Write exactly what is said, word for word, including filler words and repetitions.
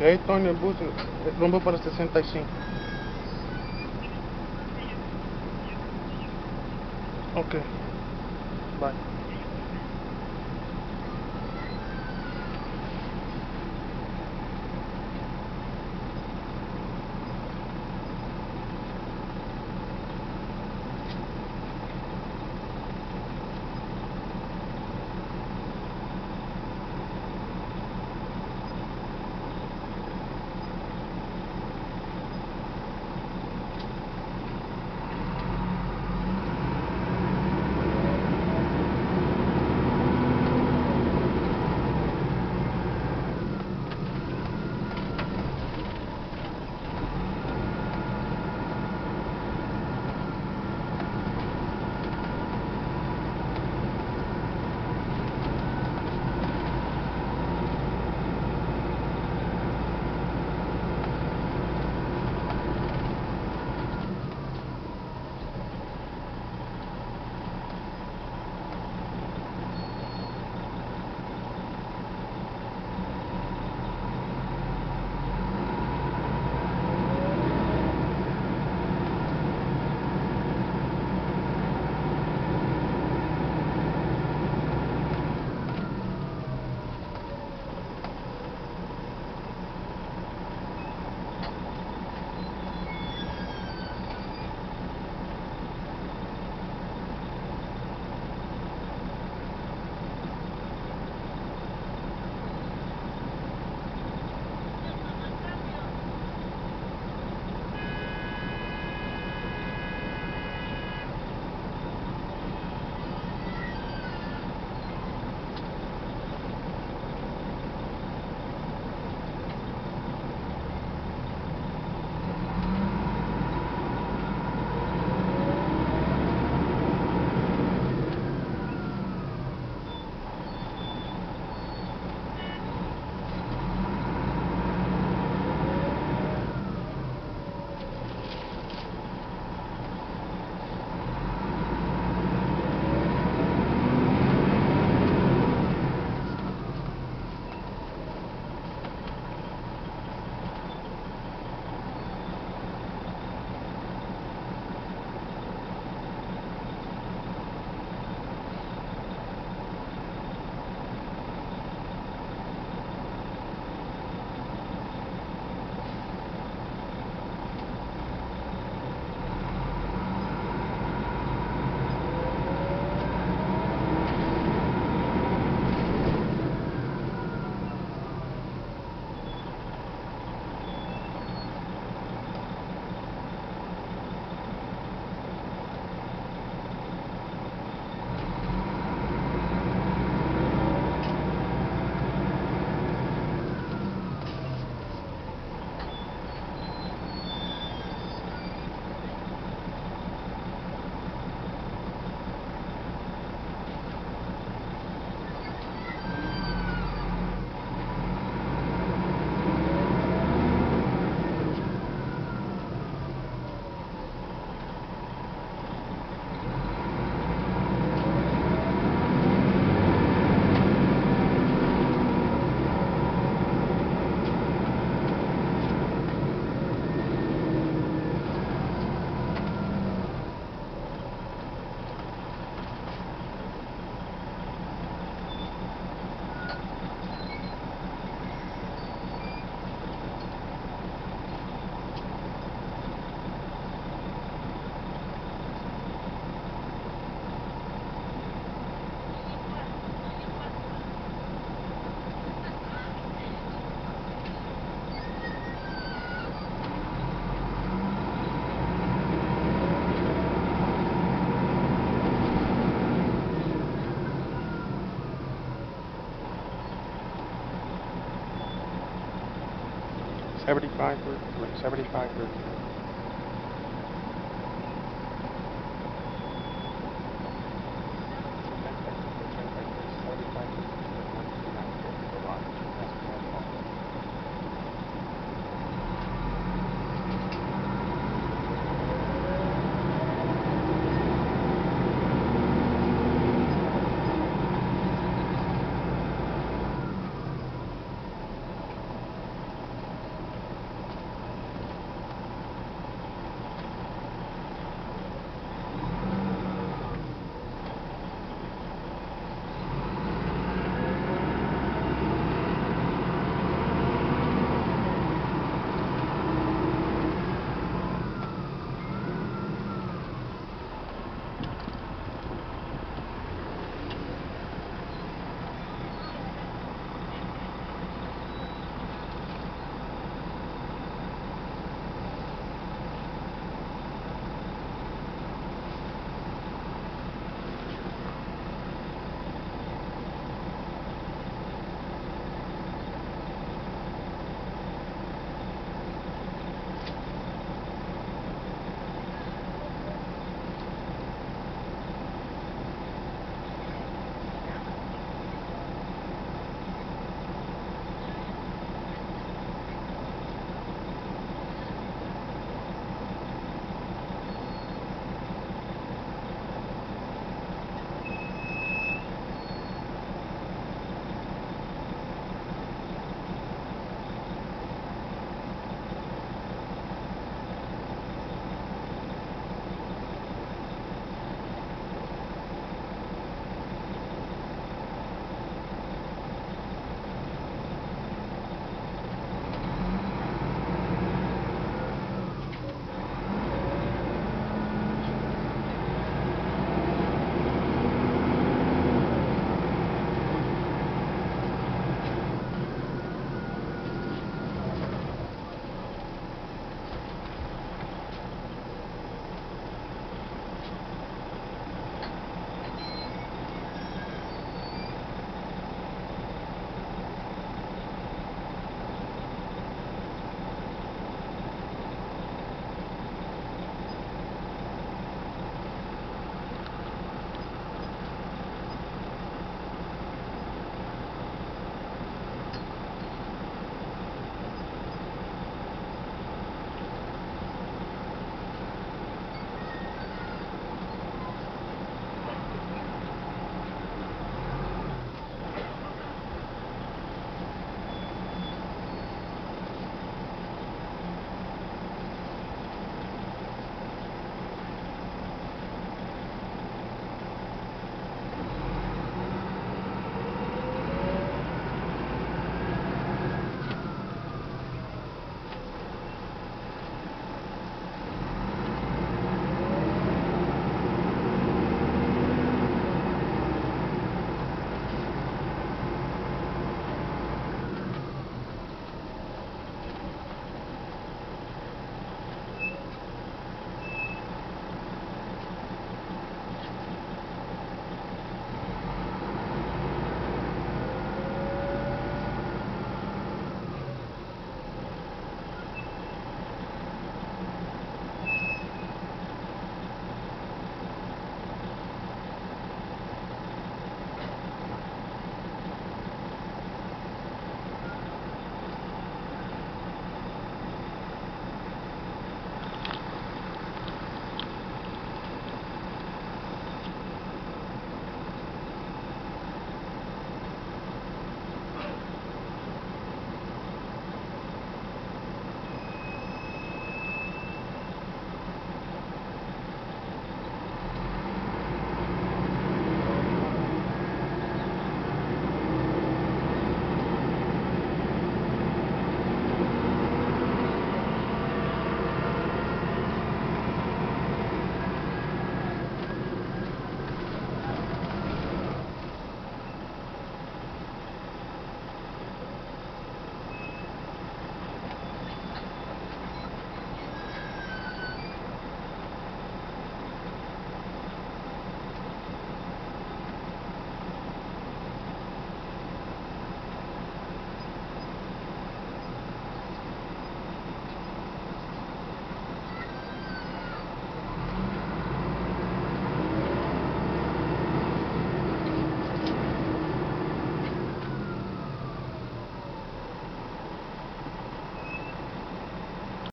Y ahí estoy en el bus, rumbo para sesenta y cinco. Ok. Bye. seventy-five, like seventy-five, thirty.